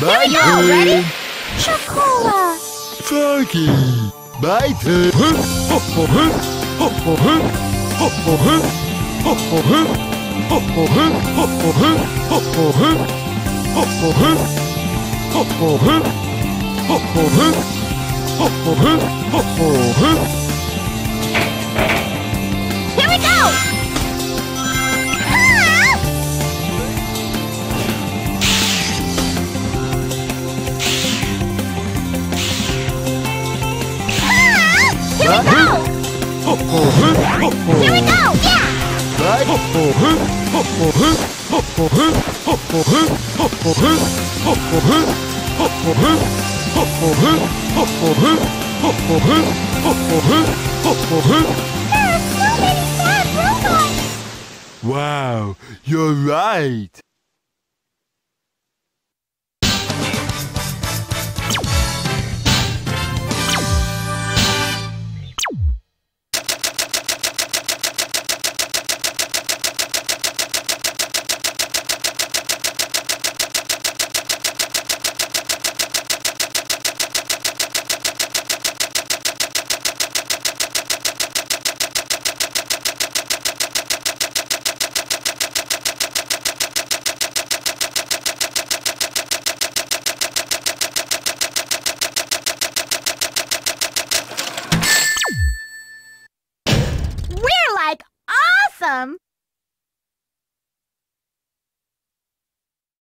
Here we go, ready? Chocola! Frankie! Bijten! Hup, hop, hop, hup! Hop, hop, hup! Hop, hop, hup! Hop, hop, hup! Hop, hop, hup! Hop, hop, hup! Hop, hop, hup! Hop, hop, hup! Hop, hop, hup! Hop, hop, hup! Hop, hop, hup! Hop, hop, hup! Here we go! Here we go! Here we go! Yeah! Wow, you're right!